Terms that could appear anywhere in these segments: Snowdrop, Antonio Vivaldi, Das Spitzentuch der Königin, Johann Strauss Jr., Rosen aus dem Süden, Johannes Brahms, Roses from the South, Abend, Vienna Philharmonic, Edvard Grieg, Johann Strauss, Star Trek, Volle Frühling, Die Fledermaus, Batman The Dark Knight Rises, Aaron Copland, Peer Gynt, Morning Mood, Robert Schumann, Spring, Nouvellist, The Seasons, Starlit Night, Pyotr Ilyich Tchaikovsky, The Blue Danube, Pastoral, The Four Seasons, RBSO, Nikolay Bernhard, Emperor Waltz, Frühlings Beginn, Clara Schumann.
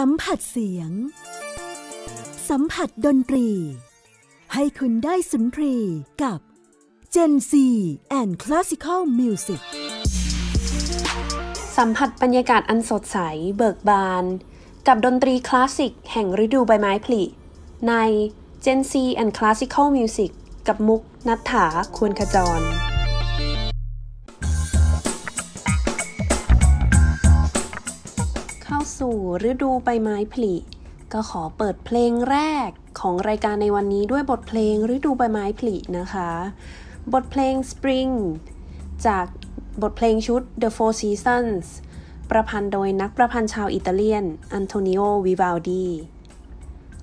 สัมผัสเสียงสัมผัสดนตรีให้คุณได้สุนทรีกับ Gen Z and Classical Music สัมผัสบรรยากาศอันสดใสเบิกบานกับดนตรีคลาสสิกแห่งฤดูใบไม้ผลิใน Gen Z and Classical Music กับมุกนัทธาควรขจรเข้าสู่ฤดูใบไม้ผลิก็ขอเปิดเพลงแรกของรายการในวันนี้ด้วยบทเพลงฤดูใบไม้ผลินะคะบทเพลง Spring จากบทเพลงชุด The Four Seasons ประพันธ์โดยนักประพันธ์ชาวอิตาเลียน Antonio Vivaldi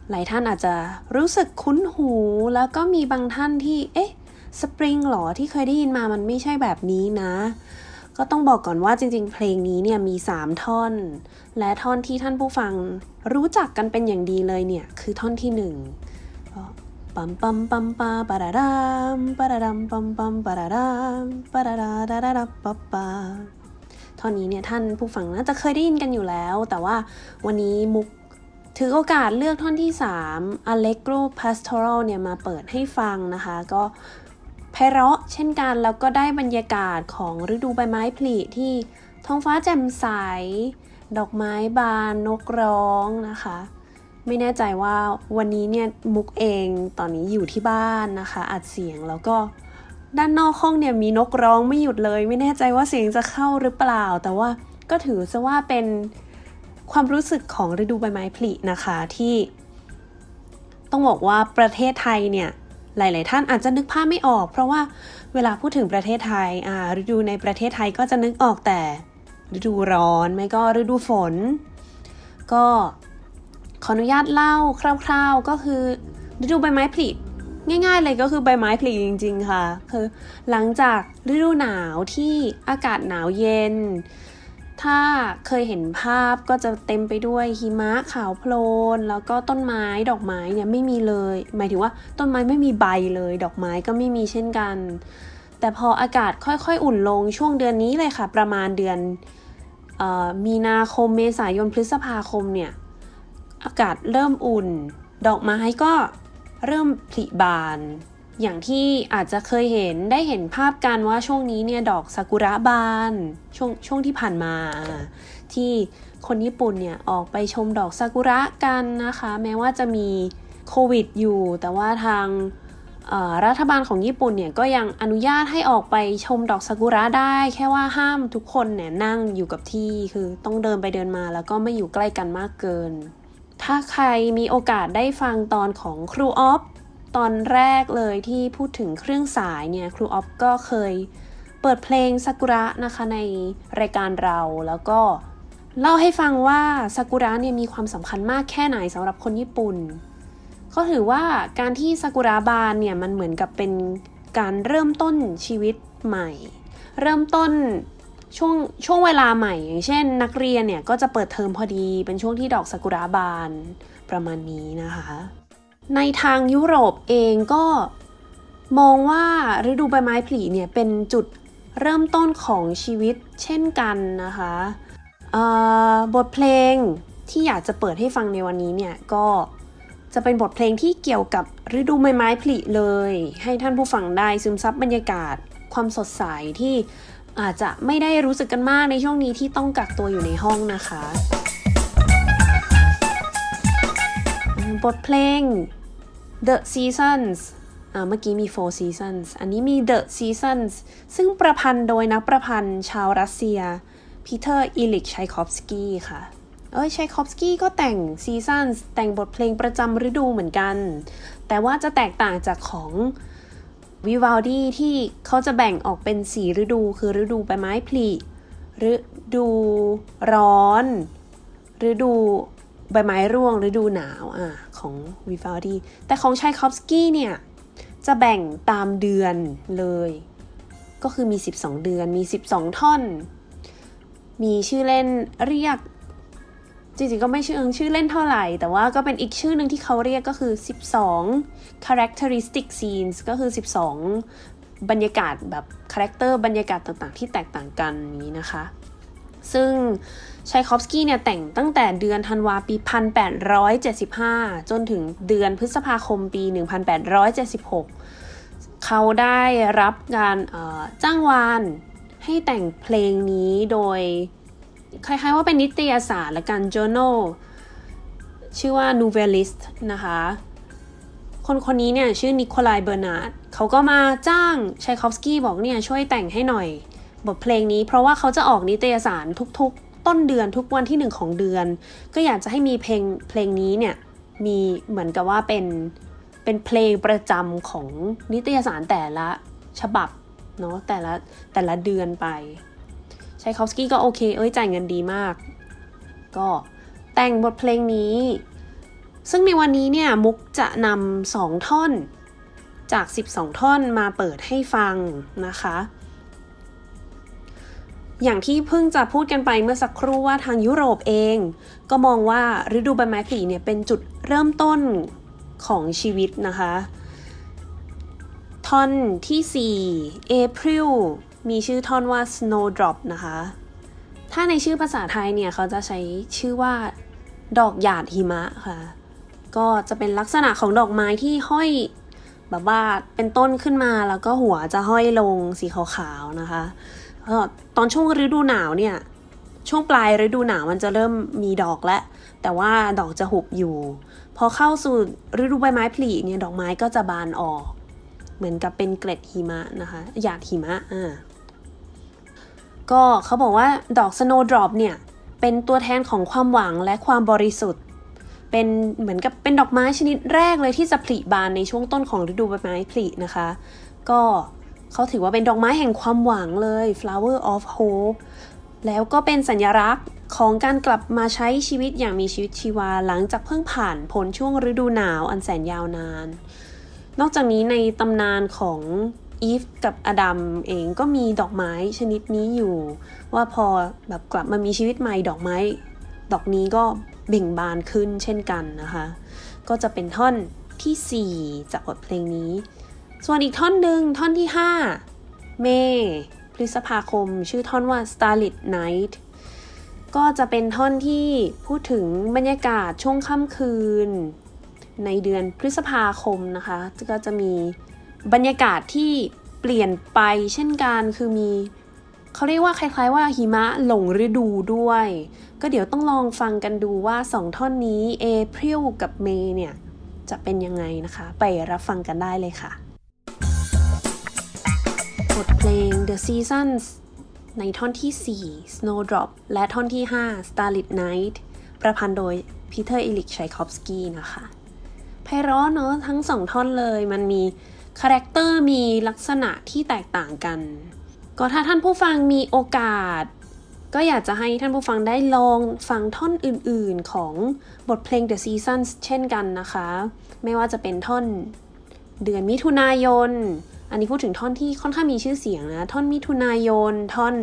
หลายท่านอาจจะรู้สึกคุ้นหูแล้วก็มีบางท่านที่เอ๊ะ Spring หรอที่เคยได้ยินมามันไม่ใช่แบบนี้นะก็ต้องบอกก่อนว่าจริงๆเพลงนี้เนี่ยมี3ท่อนและท่อนที่ท่านผู้ฟังรู้จักกันเป็นอย่างดีเลยเนี่ยคือท่อนที่1ก็ปัมปัมปัมปาปะดะดามปะดะดามปัมปัมปะดะดามปะดะดาดะดะดะปะปะท่อนนี้เนี่ยท่านผู้ฟังน่าจะเคยได้ยินกันอยู่แล้วแต่ว่าวันนี้มุกถือโอกาสเลือกท่อนที่3 Allegro Pastoral เนี่ยมาเปิดให้ฟังนะคะก็ไพเราะเช่นกันแล้วก็ได้บรรยากาศของฤดูใบไม้ผลิที่ท้องฟ้าแจ่มใสดอกไม้บานนกร้องนะคะไม่แน่ใจว่าวันนี้เนี่ยมุกเองตอนนี้อยู่ที่บ้านนะคะอัดเสียงแล้วก็ด้านนอกห้องเนี่ยมีนกร้องไม่หยุดเลยไม่แน่ใจว่าเสียงจะเข้าหรือเปล่าแต่ว่าก็ถือซะว่าเป็นความรู้สึกของฤดูใบไม้ผลินะคะที่ต้องบอกว่าประเทศไทยเนี่ยหลายๆท่านอาจจะนึกภาพไม่ออกเพราะว่าเวลาพูดถึงประเทศไทยฤดูในประเทศไทยก็จะนึกออกแต่ฤดูร้อนไม่ก็ฤดูฝนก็ขออนุญาตเล่าคร่าวๆก็คือฤดูใบไม้ผลิง่ายๆเลยก็คือใบไม้ผลิจริงๆค่ะคือหลังจากฤดูหนาวที่อากาศหนาวเย็นถ้าเคยเห็นภาพก็จะเต็มไปด้วยหิมะขาวโพลนแล้วก็ต้นไม้ดอกไม้เนี่ยไม่มีเลยหมายถึงว่าต้นไม้ไม่มีใบเลยดอกไม้ก็ไม่มีเช่นกันแต่พออากาศค่อยๆอุ่นลงช่วงเดือนนี้เลยค่ะประมาณเดือนมีนาคมเมษายนพฤษภาคมเนี่ยอากาศเริ่มอุ่นดอกไม้ก็เริ่มผลิบานอย่างที่อาจจะเคยเห็นได้เห็นภาพกันว่าช่วงนี้เนี่ยดอกซากุระบานช่วงที่ผ่านมาที่คนญี่ปุ่นเนี่ยออกไปชมดอกซากุระกันนะคะแม้ว่าจะมีโควิดอยู่แต่ว่าทางรัฐบาลของญี่ปุ่นเนี่ยก็ยังอนุญาตให้ออกไปชมดอกซากุระได้แค่ว่าห้ามทุกคนเนี่ยนั่งอยู่กับที่คือต้องเดินไปเดินมาแล้วก็ไม่อยู่ใกล้กันมากเกินถ้าใครมีโอกาสได้ฟังตอนของครูอ๊อฟตอนแรกเลยที่พูดถึงเครื่องสายเนี่ยครูอ๊อฟก็เคยเปิดเพลงซากุระนะคะในรายการเราแล้วก็เล่าให้ฟังว่าซากุระเนี่ยมีความสำคัญมากแค่ไหนสำหรับคนญี่ปุ่นเขาถือว่าการที่ซากุระบานเนี่ยมันเหมือนกับเป็นการเริ่มต้นชีวิตใหม่เริ่มต้นช่วงเวลาใหม่อย่างเช่นนักเรียนเนี่ยก็จะเปิดเทอมพอดีเป็นช่วงที่ดอกซากุระบานประมาณนี้นะคะในทางยุโรปเองก็มองว่าฤดูใบไม้ผลิเนี่ยเป็นจุดเริ่มต้นของชีวิตเช่นกันนะคะบทเพลงที่อยากจะเปิดให้ฟังในวันนี้เนี่ยก็จะเป็นบทเพลงที่เกี่ยวกับฤดูใบไม้ผลิเลยให้ท่านผู้ฟังได้ซึมซับบรรยากาศความสดใสที่อาจจะไม่ได้รู้สึกกันมากในช่วงนี้ที่ต้องกักตัวอยู่ในห้องนะคะบทเพลง The Seasons เมื่อกี้มี Four Seasons อันนี้มี The Seasons ซึ่งประพันธ์โดยนักประพันธ์ชาวรัสเซีย Pyotr Ilyich Tchaikovsky ค่ะTchaikovsky ก็แต่ง Seasons แต่งบทเพลงประจำฤดูเหมือนกันแต่ว่าจะแตกต่างจากของ Vivaldi ที่เขาจะแบ่งออกเป็น4ฤดูคือฤดูใบไม้ผลิฤดูร้อนฤดูใบไม้ร่วงฤดูหนาวของวิวัลดีแต่ของชัยคอฟสกี้เนี่ยจะแบ่งตามเดือนเลยก็คือมี12เดือนมี12ท่อนมีชื่อเล่นเรียกจริงๆก็ไม่ชื่อเล่นเท่าไหร่แต่ว่าก็เป็นอีกชื่อนึงที่เขาเรียกก็คือ12 characteristic scenes ก็คือ12บรรยากาศแบบคาแรคเตอร์บรรยากาศต่างๆที่แตกต่างกันนี้นะคะซึ่ง ไชคอฟสกี้เนี่ยแต่งตั้งแต่เดือนธันวาปี1875จนถึงเดือนพฤษภาคมปี1876เขาได้รับการจ้างวานให้แต่งเพลงนี้โดยคล้ายๆว่าเป็นนิตยสารละกัน journal ชื่อว่า Nouvellist นะคะคนนี้เนี่ยชื่อนิโคลายเบอร์นาร์ดเขาก็มาจ้างไชคอฟสกี้บอกเนี่ยช่วยแต่งให้หน่อยบทเพลงนี้เพราะว่าเขาจะออกนิตยสารทุกๆต้นเดือนทุกวันที่1ของเดือนก็อยากจะให้มีเพลงนี้เนี่ยมีเหมือนกับว่าเป็นเพลงประจำของนิตยสารแต่ละฉบับเนาะแต่ละเดือนไปไชคอฟสกี้ก็โอเคจ่ายเงินดีมากก็แต่งบทเพลงนี้ซึ่งในวันนี้เนี่ยมุกจะนำ2ท่อนจาก12ท่อนมาเปิดให้ฟังนะคะอย่างที่เพิ่งจะพูดกันไปเมื่อสักครู่ว่าทางยุโรปเองก็มองว่าฤดูใบไม้ผลิเนี่ยเป็นจุดเริ่มต้นของชีวิตนะคะท่อนที่4 April มีชื่อท่อนว่า Snowdrop นะคะถ้าในชื่อภาษาไทยเนี่ยเขาจะใช้ชื่อว่าดอกหยาดหิมะค่ะก็จะเป็นลักษณะของดอกไม้ที่ห้อยแบบว่าเป็นต้นขึ้นมาแล้วก็หัวจะห้อยลงสีขาวๆนะคะตอนช่วงฤดูหนาวเนี่ยช่วงปลายฤดูหนาวมันจะเริ่มมีดอกแล้วแต่ว่าดอกจะหุบอยู่พอเข้าสู่ฤดูใบไม้ผลิเนี่ยดอกไม้ก็จะบานออกเหมือนกับเป็นเกล็ดหิมะนะคะหยาดหิมะก็เขาบอกว่าดอก Snowdrop เนี่ยเป็นตัวแทนของความหวังและความบริสุทธิ์เป็นเหมือนกับเป็นดอกไม้ชนิดแรกเลยที่จะผลิบานในช่วงต้นของฤดูใบไม้ผลินะคะก็เขาถือว่าเป็นดอกไม้แห่งความหวังเลย flower of hope แล้วก็เป็นสัญลักษณ์ของการกลับมาใช้ชีวิตอย่างมีชีวิตชีวาหลังจากเพิ่งผ่านพ้นช่วงฤดูหนาวอันแสนยาวนานนอกจากนี้ในตำนานของอีฟกับอดัมเองก็มีดอกไม้ชนิดนี้อยู่ว่าพอแบบกลับมามีชีวิตใหม่ดอกไม้ดอกนี้ก็เบ่งบานขึ้นเช่นกันนะคะก็จะเป็นท่อนที่4จากบทเพลงนี้ส่วนอีกท่อนหนึ่งท่อนที่5 May พฤษภาคมชื่อท่อนว่า Starlit Night ก็จะเป็นท่อนที่พูดถึงบรรยากาศช่วงค่ำคืนในเดือนพฤษภาคมนะคะก็จะมีบรรยากาศที่เปลี่ยนไปเช่นกันคือมีเขาเรียกว่าคล้ายๆว่าหิมะหลงฤดูด้วยก็เดี๋ยวต้องลองฟังกันดูว่า2ท่อนนี้ April กับ May เนี่ยจะเป็นยังไงนะคะไปรับฟังกันได้เลยค่ะบทเพลง The Seasons ในท่อนที่4 Snowdrop และท่อนที่5 Starlit Night ประพันธ์โดย Pyotr Ilyich Tchaikovsky นะคะไพเราะเนาะทั้ง2ท่อนเลยมันมีคาแรคเตอร์มีลักษณะที่แตกต่างกันก็ถ้าท่านผู้ฟังมีโอกาสก็อยากจะให้ท่านผู้ฟังได้ลองฟังท่อนอื่นๆของบทเพลง The Seasons เช่นกันนะคะไม่ว่าจะเป็นท่อนเดือนมิถุนายนอันนี้พูดถึงท่อนที่ค่อนข้างมีชื่อเสียงนะท่อนมิถุนายนท่อน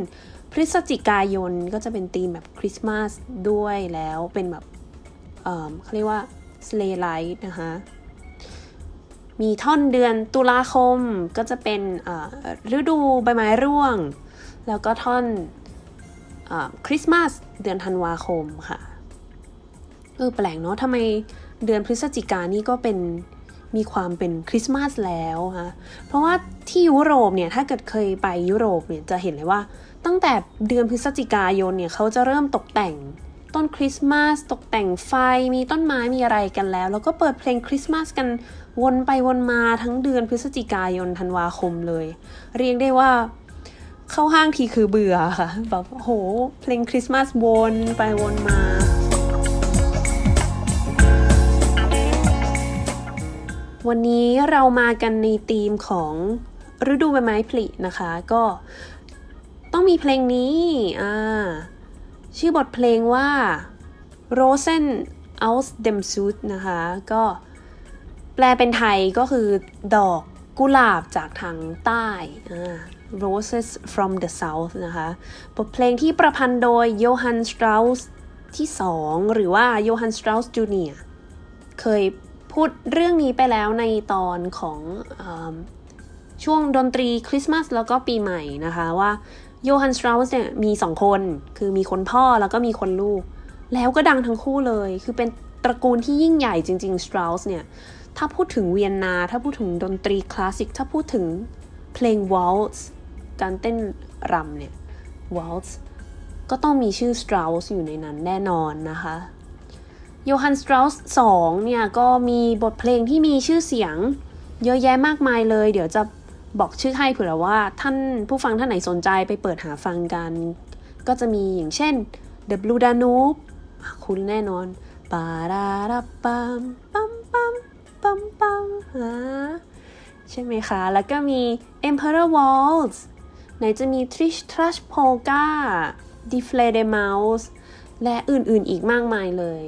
พฤศจิกายนก็จะเป็นธีมแบบคริสต์มาสด้วยแล้วเป็นแบบเขาเรียกว่า Sleigh Ride นะคะมีท่อนเดือนตุลาคมก็จะเป็นฤดูใบไม้ร่วงแล้วก็ท่อนคริสต์มาสเดือนธันวาคมค่ะแปลกเนาะทำไมเดือนพฤศจิกายนนี่ก็เป็นมีความเป็นคริสต์มาสแล้วค่ะเพราะว่าที่ยุโรปเนี่ยถ้าเกิดเคยไปยุโรปเนี่ยจะเห็นเลยว่าตั้งแต่เดือนพฤศจิกายนเนี่ยเขาจะเริ่มตกแต่งต้นคริสต์มาสตกแต่งไฟมีต้นไม้มีอะไรกันแล้วแล้วก็เปิดเพลงคริสต์มาสกันวนไปวนมาทั้งเดือนพฤศจิกายนธันวาคมเลยเรียกได้ว่าเข้าห้างทีคือเบื่อค่ะแบบโหเพลงคริสต์มาสวนไปวนมาวันนี้เรามากันในธีมของฤดูใบไม้ผลินะคะก็ต้องมีเพลงนี้ชื่อบทเพลงว่า Rosen aus dem Süden นะคะก็แปลเป็นไทยก็คือดอกกุหลาบจากทางใต้ Roses from the South นะคะบทเพลงที่ประพันธ์โดย Johann Strauss ที่2หรือว่า Johann Strauss Jr. เคยพูดเรื่องนี้ไปแล้วในตอนของช่วงดนตรีคริสต์มาสแล้วก็ปีใหม่นะคะว่า โยฮันสตราอุสเนี่ยมี2คนคือมีคนพ่อแล้วก็มีคนลูกแล้วก็ดังทั้งคู่เลยคือเป็นตระกูลที่ยิ่งใหญ่จริงๆสตราอุสเนี่ยถ้าพูดถึงเวียนนาถ้าพูดถึงดนตรีคลาสสิกถ้าพูดถึงเพลง Waltz การเต้นรำเนี่ย Waltz ก็ต้องมีชื่อ Strauss อยู่ในนั้นแน่นอนนะคะโยฮันสตราอุส2เนี่ยก็มีบทเพลงที่มีชื่อเสียงเยอะแยะมากมายเลยเดี๋ยวจะบอกชื่อให้เผื่อว่าท่านผู้ฟังท่านไหนสนใจไปเปิดหาฟังกันก็จะมีอย่างเช่น The Blue Danube คุณแน่นอนปาราราปัมปัมปัมปัมปัมใช่ไหมคะแล้วก็มี Emperor Waltz ไหนจะมี Trish Trash Polka Die Fledermaus และอื่นๆอีกมากมายเลย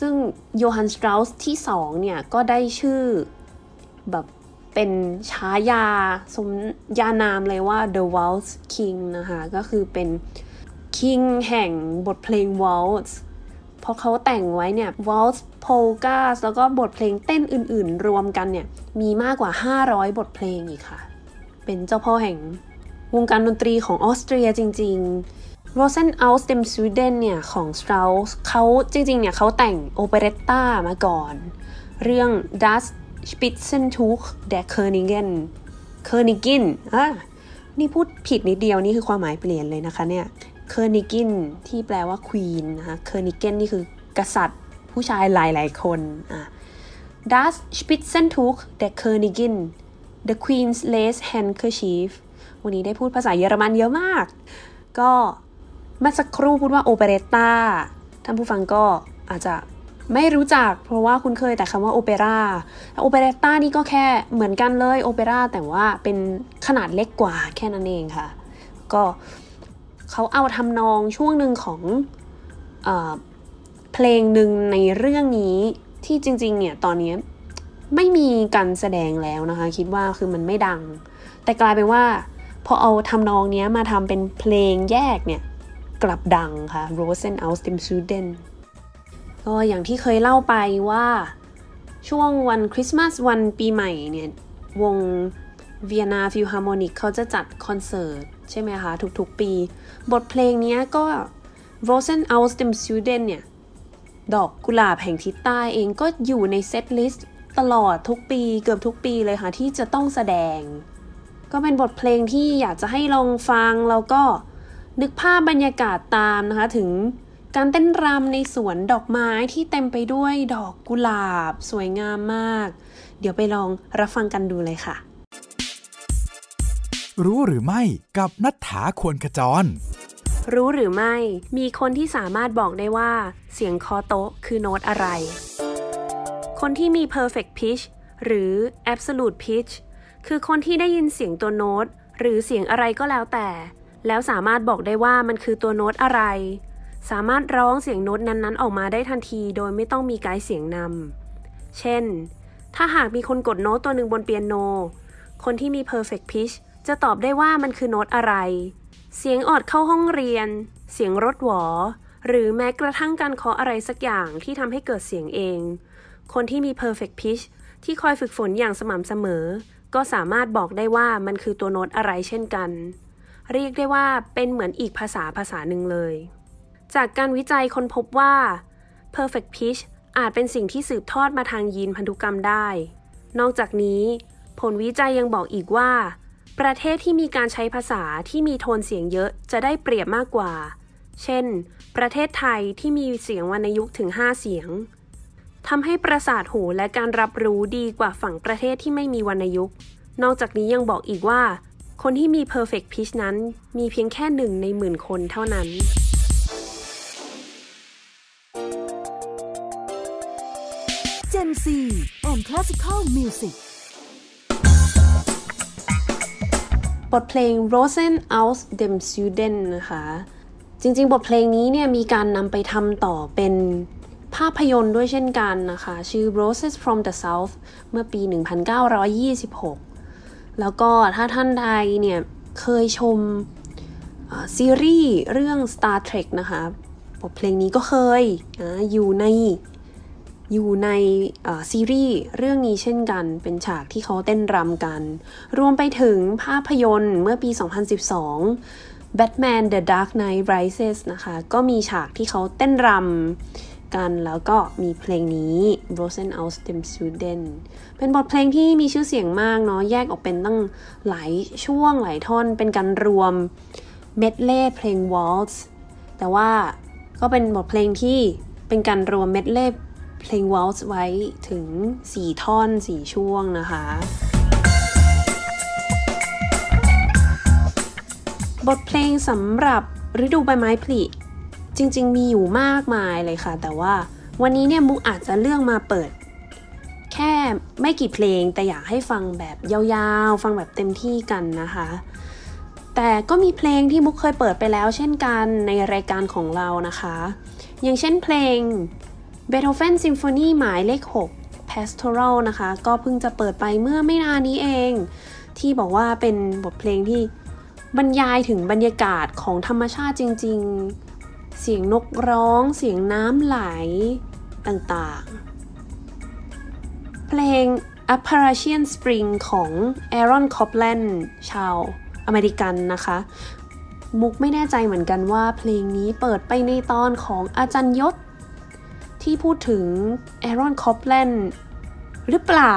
ซึ่งโยฮันสตราอุสที่2เนี่ยก็ได้ชื่อแบบเป็นฉายาสมญานามเลยว่า The Waltz King นะคะก็คือเป็นคิงแห่งบทเพลง Waltz เพราะเขาแต่งไว้เนี่ย Waltz Polka แล้วก็บทเพลงเต้นอื่นๆรวมกันเนี่ยมีมากกว่า500บทเพลงอีกค่ะเป็นเจ้าพ่อแห่งวงการดนตรีของออสเตรียจริงๆ Rosen aus dem Süden เนี่ยของ Strauss เขาจริงๆเนี่ยเขาแต่งโอเปเรตต้ามาก่อนเรื่อง Das Spitzentuch der Königin นี่พูดผิดนิดเดียวนี่คือความหมายเปลี่ยนเลยนะคะเนี่ย Königin ที่แปลว่า Queen นะคะ Königin นี่คือกษัตริย์ผู้ชายหลายๆคนDas Spitzentuch der Königin The Queen's Lace Handkerchief วันนี้ได้พูดภาษาเยอรมันเยอะมากก็เมื่อสักครู่พูดว่าโอเปเรตตาท่านผู้ฟังก็อาจจะไม่รู้จักเพราะว่าคุณเคยแต่คำว่าโอเปร่าโอเปเรตตานี่ก็แค่เหมือนกันเลยโอเปร่าแต่ว่าเป็นขนาดเล็กกว่าแค่นั้นเองค่ะก็เขาเอาทำนองช่วงหนึ่งของเพลงหนึ่งในเรื่องนี้ที่จริงๆเนี่ยตอนนี้ไม่มีการแสดงแล้วนะคะคิดว่าคือมันไม่ดังแต่กลายเป็นว่าพอเอาทำนองนี้มาทำเป็นเพลงแยกเนี่ยกลับดังค่ะ Rosen aus dem Süden ก็อย่างที่เคยเล่าไปว่าช่วงวันคริสต์มาสวันปีใหม่เนี่ยวง Vienna Philharmonic เขาจะจัดคอนเสิร์ตใช่ไหมคะทุกๆปีบทเพลงนี้ก็ Rosen aus dem Süden เนี่ยดอกกุหลาบแห่งทิศใต้เองก็อยู่ในเซตลิสต์ตลอดทุกปีเกือบทุกปีเลยค่ะที่จะต้องแสดงก็เป็นบทเพลงที่อยากจะให้ลองฟังแล้วก็นึกภาพบรรยากาศตามนะคะถึงการเต้นรำในสวนดอกไม้ที่เต็มไปด้วยดอกกุหลาบสวยงามมากเดี๋ยวไปลองรับฟังกันดูเลยค่ะรู้หรือไม่กับณัฐฐา ควรขจรรู้หรือไม่มีคนที่สามารถบอกได้ว่าเสียงคอโต๊ะคือโน้ตอะไรคนที่มี perfect pitch หรือ absolute pitch คือคนที่ได้ยินเสียงตัวโน้ตหรือเสียงอะไรก็แล้วแต่แล้วสามารถบอกได้ว่ามันคือตัวโน้ตอะไรสามารถร้องเสียงโน้ตนั้นๆออกมาได้ทันทีโดยไม่ต้องมีไกด์เสียงนำเช่นถ้าหากมีคนกดโน้ตตัวหนึ่งบนเปียโนคนที่มี perfect pitch จะตอบได้ว่ามันคือโน้ตอะไรเสียงออดเข้าห้องเรียนเสียงรถหวอหรือแม้กระทั่งการเคาะอะไรสักอย่างที่ทำให้เกิดเสียงเองคนที่มี perfect pitch ที่คอยฝึกฝนอย่างสม่ำเสมอก็สามารถบอกได้ว่ามันคือตัวโน้ตอะไรเช่นกันเรียกได้ว่าเป็นเหมือนอีกภาษาหนึ่งเลยจากการวิจัยคนพบว่า perfect pitch อาจเป็นสิ่งที่สืบทอดมาทางยีนพันธุกรรมได้นอกจากนี้ผลวิจัยยังบอกอีกว่าประเทศที่มีการใช้ภาษาที่มีโทนเสียงเยอะจะได้เปรียบมากกว่าเช่นประเทศไทยที่มีเสียงวรรณยุกต์ถึง5เสียงทำให้ประสาทหูและการรับรู้ดีกว่าฝั่งประเทศที่ไม่มีวรรณยุกต์นอกจากนี้ยังบอกอีกว่าคนที่มี perfect pitch นั้นมีเพียงแค่1ในหมื่นคนเท่านั้นเจนซีแอนด์คลาสสิคอลมิวสิกบทเพลง Rosen aus dem Süden นะคะจริงๆบทเพลงนี้เนี่ยมีการนำไปทำต่อเป็นภาพยนตร์ด้วยเช่นกันนะคะชื่อ Roses from the South เมื่อปี 1926แล้วก็ถ้าท่านใดเนี่ยเคยชมซีรีส์เรื่อง Star Trek นะคะบทเพลงนี้ก็เคยอยู่ในซีรีส์เรื่องนี้เช่นกันเป็นฉากที่เขาเต้นรำกันรวมไปถึงภาพยนตร์เมื่อปี 2012 Batman The Dark Knight Rises นะคะก็มีฉากที่เขาเต้นรำกันแล้วก็มีเพลงนี้ Rosen aus dem Süden เป็นบทเพลงที่มีชื่อเสียงมากเนาะแยกออกเป็นตั้งหลายช่วงหลายท่อนเป็นการรวมเมดเล่เพลง Waltz แต่ว่าก็เป็นบทเพลงที่เป็นการรวมเมดเล่เพลง Waltz ไว้ถึง4ท่อน4ช่วงนะคะบทเพลงสำหรับฤดูใบไม้ผลิจริงๆมีอยู่มากมายเลยค่ะแต่ว่าวันนี้เนี่ยมุกอาจจะเลือกมาเปิดแค่ไม่กี่เพลงแต่อยากให้ฟังแบบยาวๆฟังแบบเต็มที่กันนะคะแต่ก็มีเพลงที่มุกเคยเปิดไปแล้วเช่นกันในรายการของเรานะคะอย่างเช่นเพลง Beethoven Symphony หมายเลข6 Pastoral นะคะก็เพิ่งจะเปิดไปเมื่อไม่นานนี้เองที่บอกว่าเป็นบทเพลงที่บรรยายถึงบรรยากาศของธรรมชาติจริงๆเสียงนกร้องเสียงน้ำไหลต่างๆเพลง Appalachian Spring ของ Aaron Copland ชาวอเมริกันนะคะมุกไม่แน่ใจเหมือนกันว่าเพลงนี้เปิดไปในตอนของอาจารย์ยศที่พูดถึง Aaron Copland หรือเปล่า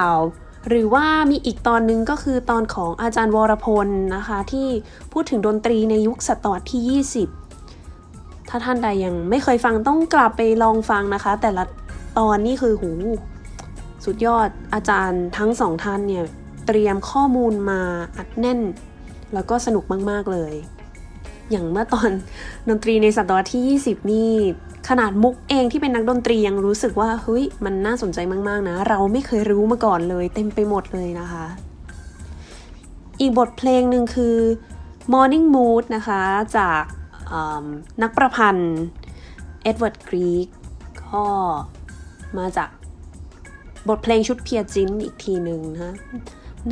หรือว่ามีอีกตอนนึงก็คือตอนของอาจารย์วรพลนะคะที่พูดถึงดนตรีในยุคศตวรรษที่20ถ้าท่านใดยังไม่เคยฟังต้องกลับไปลองฟังนะคะแต่ละตอนนี่คือหูสุดยอดอาจารย์ทั้งสองท่านเนี่ยเตรียมข้อมูลมาอัดแน่นแล้วก็สนุกมากๆเลยอย่างเมื่อตอนดนตรีในศตวรรษที่20นี่ขนาดมุกเองที่เป็นนักดนตรียังรู้สึกว่าเฮ้ยมันน่าสนใจมากๆนะเราไม่เคยรู้มาก่อนเลยเต็มไปหมดเลยนะคะอีกบทเพลงหนึ่งคือ Morning Mood นะคะจากนักประพันธ์เอ็ดเวิร์ดกรีกก็มาจากบทเพลงชุดเพียจินอีกทีหนึ่งนะ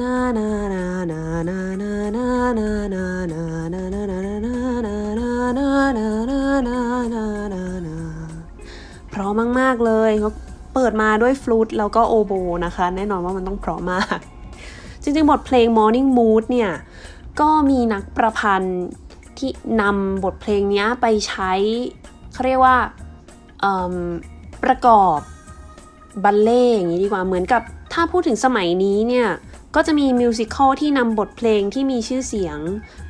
นานานานานานานานานานานานานานานาเพราะมากๆเลยเขาเปิดมาด้วยฟลูตแล้วก็โอโบนะคะแน่นอนว่ามันต้องเพราะมากจริงๆบทเพลง Morning Mood เนี่ยก็มีนักประพันธ์ที่นำบทเพลงนี้ไปใช้เขาเรียกว่าประกอบบัลเล่อย่างนี้ดีกว่าเหมือนกับถ้าพูดถึงสมัยนี้เนี่ยก็จะมีมิวสิควลที่นำบทเพลงที่มีชื่อเสียง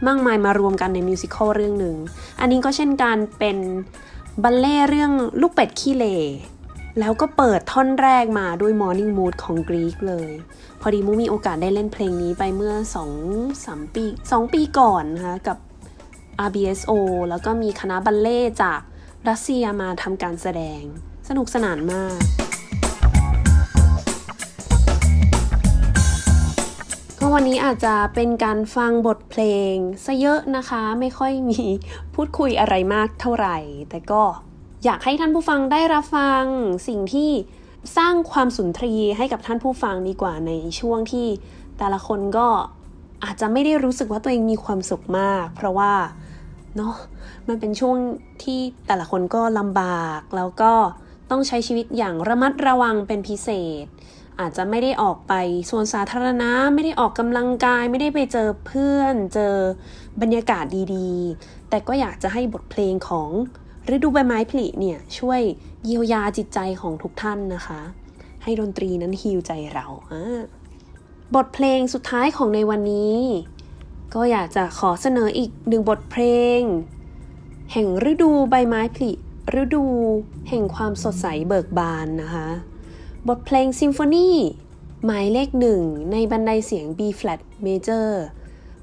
มากมายมารวมกันในมิวสิควลเรื่องหนึ่งอันนี้ก็เช่นกันเป็นบัลเล่เรื่องลูกเป็ดขี้เหร่แล้วก็เปิดท่อนแรกมาด้วย Morning Mood ของกรีกเลยพอดีมุกมีโอกาสได้เล่นเพลงนี้ไปเมื่อ 2-3 ปีก่อนนะคะกับ RBSO แล้วก็มีคณะบัลเล่จากรัสเซียมาทำการแสดงสนุกสนานมากก็วันนี้อาจจะเป็นการฟังบทเพลงซะเยอะนะคะไม่ค่อยมีพูดคุยอะไรมากเท่าไหร่แต่ก็อยากให้ท่านผู้ฟังได้รับฟังสิ่งที่สร้างความสุนทรีย์ให้กับท่านผู้ฟังดีกว่าในช่วงที่แต่ละคนก็อาจจะไม่ได้รู้สึกว่าตัวเองมีความสุขมากเพราะว่าเนาะมันเป็นช่วงที่แต่ละคนก็ลำบากแล้วก็ต้องใช้ชีวิตอย่างระมัดระวังเป็นพิเศษอาจจะไม่ได้ออกไปสวนสาธารณะไม่ได้ออกกำลังกายไม่ได้ไปเจอเพื่อนเจอบรรยากาศดีๆแต่ก็อยากจะให้บทเพลงของฤดูใบไม้ผลิเนี่ยช่วยเยียวยาจิตใจของทุกท่านนะคะให้ดนตรีนั้นฮีลใจเราบทเพลงสุดท้ายของในวันนี้ก็อยากจะขอเสนออีกหนึ่งบทเพลงแห่งฤดูใบไม้ผลิฤดูแห่งความสดใสเบิกบานนะคะบทเพลงซิมโฟนีหมายเลข1ในบรรเลงเสียง B flat major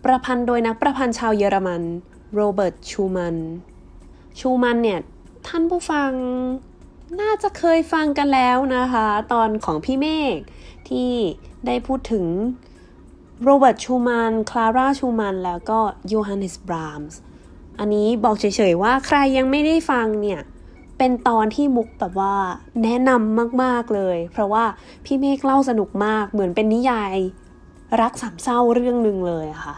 ประพันธ์โดยนักประพันธ์ชาวเยอรมันโรเบิร์ตชูแมนเนี่ยท่านผู้ฟังน่าจะเคยฟังกันแล้วนะคะตอนของพี่เมฆที่ได้พูดถึงโรเบิร์ตชูแมนคลาร่าชูแมนแล้วก็โยฮันเนสบรามส์อันนี้บอกเฉยๆว่าใครยังไม่ได้ฟังเนี่ยเป็นตอนที่มุกแบบว่าแนะนำมากๆเลยเพราะว่าพี่เมฆเล่าสนุกมากเหมือนเป็นนิยายรักสามเศร้าเรื่องนึงเลยค่ะ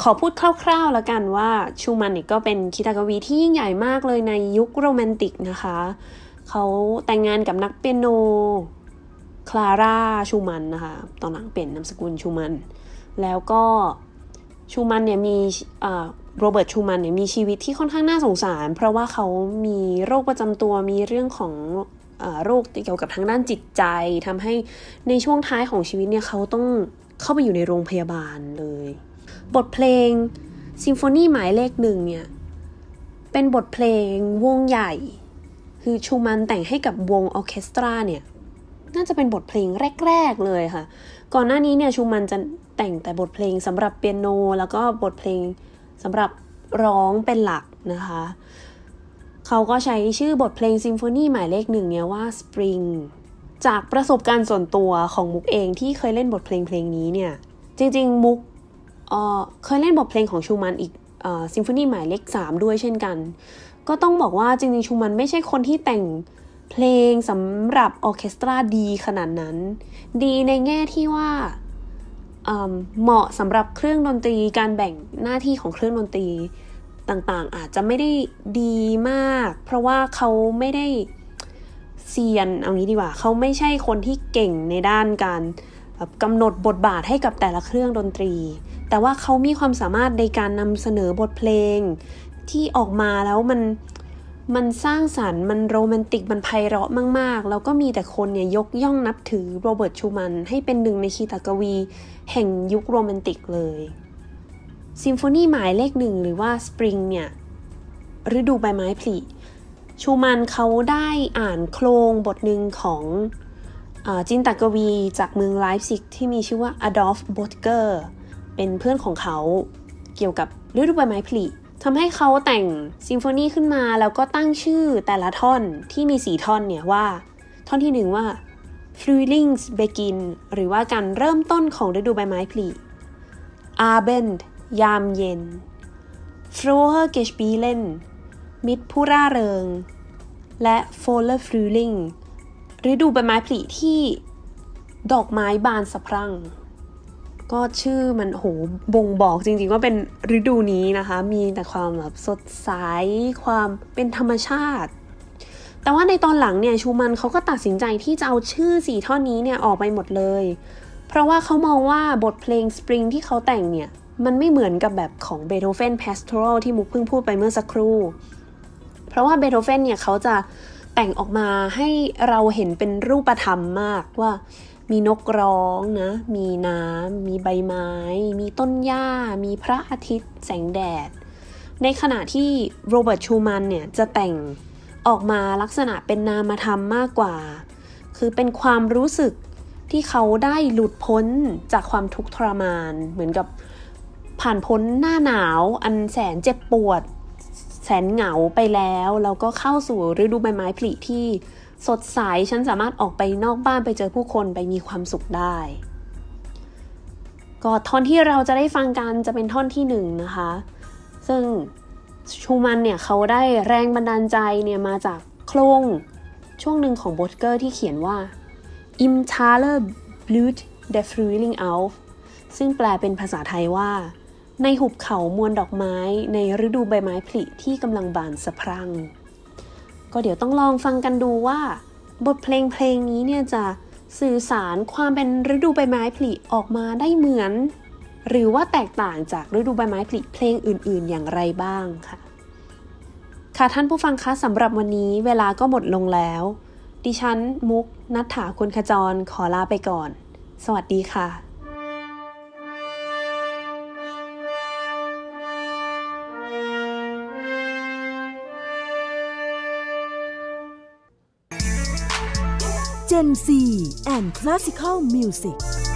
ขอพูดคร่าวๆแล้วกันว่าชูแมนเนี่ยก็เป็นคิตากวีที่ยิ่งใหญ่มากเลยในยุคโรแมนติกนะคะเขาแต่งงานกับนักเปียโนคลาร่าชูแมนนะคะตอนหลังเปลี่ยนนามสกุลชูแมนแล้วก็ชูแมนเนี่ยมี โรเบิร์ตชูมันเนี่ยมีชีวิตที่ค่อนข้างน่าสงสารเพราะว่าเขามีโรคประจำตัวมีเรื่องของโรคเกี่ยวกับทางด้านจิตใจทำให้ในช่วงท้ายของชีวิตเนี่ยเขาต้องเข้าไปอยู่ในโรงพยาบาลเลยบทเพลงซิมโฟนีหมายเลขหนึ่งเนี่ยเป็นบทเพลงวงใหญ่คือชูมันแต่งให้กับวงออร์เคสตราเนี่ยน่าจะเป็นบทเพลงแรกๆเลยค่ะก่อนหน้านี้เนี่ยชูมันจะแต่งแต่บทเพลงสำหรับเปียโนแล้วก็บทเพลงสำหรับร้องเป็นหลักนะคะเขาก็ใช้ชื่อบทเพลงซิมโฟนีหมายเลขหนึ่งเนี่ยว่า Spring จากประสบการณ์ส่วนตัวของมุกเองที่เคยเล่นบทเพลงนี้เนี่ยจริงๆมุกเคยเล่นบทเพลงของชูมันอีกซิมโฟนีหมายเลข3ด้วยเช่นกันก็ต้องบอกว่าจริงๆชูมันไม่ใช่คนที่แต่งเพลงสำหรับออร์เคสตราดีขนาดนั้นดีในแง่ที่ว่าเหมาะสำหรับเครื่องดนตรีการแบ่งหน้าที่ของเครื่องดนตรีต่างๆอาจจะไม่ได้ดีมากเพราะว่าเขาไม่ได้เซียนเอางี้ดีกว่าเขาไม่ใช่คนที่เก่งในด้านการกำหนดบทบาทให้กับแต่ละเครื่องดนตรีแต่ว่าเขามีความสามารถในการนำเสนอบทเพลงที่ออกมาแล้วมันสร้างสรรค์มันโรแมนติกมันไพเราะมากๆแล้วก็มีแต่คนเนี่ยยกย่องนับถือโรเบิร์ตชูมันให้เป็นหนึ่งในขีตกวีแห่งยุคโรแมนติกเลยซิมโฟนีหมายเลขหนึ่งหรือว่าสปริงเนี่ยฤดูใบไม้ผลิชูมันเขาได้อ่านโครงบทหนึ่งของจินตกวีจากเมืองไลฟ์ซิกที่มีชื่อว่าอดอล์ฟโบทเกอร์เป็นเพื่อนของเขาเกี่ยวกับฤดูใบไม้ผลิทำให้เขาแต่งซิมโฟนีขึ้นมาแล้วก็ตั้งชื่อแต่ละท่อนที่มี4ท่อนเนี่ยว่าท่อนที่1ว่า Frühlings Beginn หรือว่าการเริ่มต้นของฤดูใบไม้ผลิ Abend ยามเย็น Frohe Gespielen มิตรผู้ร่าเริงและ Volle Frühling ฤดูใบไม้ผลิที่ดอกไม้บานสะพรั่งก็ชื่อมันโหบ่งบอกจริงๆว่าเป็นฤดูนี้นะคะมีแต่ความแบบสดใสความเป็นธรรมชาติแต่ว่าในตอนหลังเนี่ยชูมันเขาก็ตัดสินใจที่จะเอาชื่อ4ท่อนนี้เนี่ยออกไปหมดเลยเพราะว่าเขามองว่าบทเพลง Spring ที่เขาแต่งเนี่ยมันไม่เหมือนกับแบบของ Beethoven Pastoral ที่มุกเพิ่งพูดไปเมื่อสักครู่เพราะว่า Beethoven เนี่ยเขาจะแต่งออกมาให้เราเห็นเป็นรูปธรรมมากว่ามีนกร้องนะมีน้ำมีใบไม้มีต้นหญ้ามีพระอาทิตย์แสงแดดในขณะที่โรเบิร์ตชูมันเนี่ยจะแต่งออกมาลักษณะเป็นนามธรรมมากกว่าคือเป็นความรู้สึกที่เขาได้หลุดพ้นจากความทุกข์ทรมานเหมือนกับผ่านพ้นหน้าหนาวอันแสนเจ็บปวดแสนเหงาไปแล้วแล้วก็เข้าสู่ฤดูใบไม้ผลิที่สดใสฉันสามารถออกไปนอกบ้านไปเจอผู้คนไปมีความสุขได้ก็ท่อนที่เราจะได้ฟังกันจะเป็นท่อนที่1นะคะซึ่งชูมันเนี่ยเขาได้แรงบันดาลใจเนี่ยมาจากโครงช่วงหนึ่งของโบทเกอร์ที่เขียนว่า Im Tale blüht der Frühling auf ซึ่งแปลเป็นภาษาไทยว่าในหุบเขามวลดอกไม้ในฤดูใบไม้ผลิที่กำลังบานสะพรั่งก็เดี๋ยวต้องลองฟังกันดูว่าบทเพลงนี้เนี่ยจะสื่อสารความเป็นฤดูใบไม้ผลิออกมาได้เหมือนหรือว่าแตกต่างจากฤดูใบไม้ผลิเพลงอื่นๆอย่างไรบ้างค่ะค่ะท่านผู้ฟังคะสำหรับวันนี้เวลาก็หมดลงแล้วดิฉันมุกณัฐฐาคุณขจรขอลาไปก่อนสวัสดีค่ะGen Z and Classical Music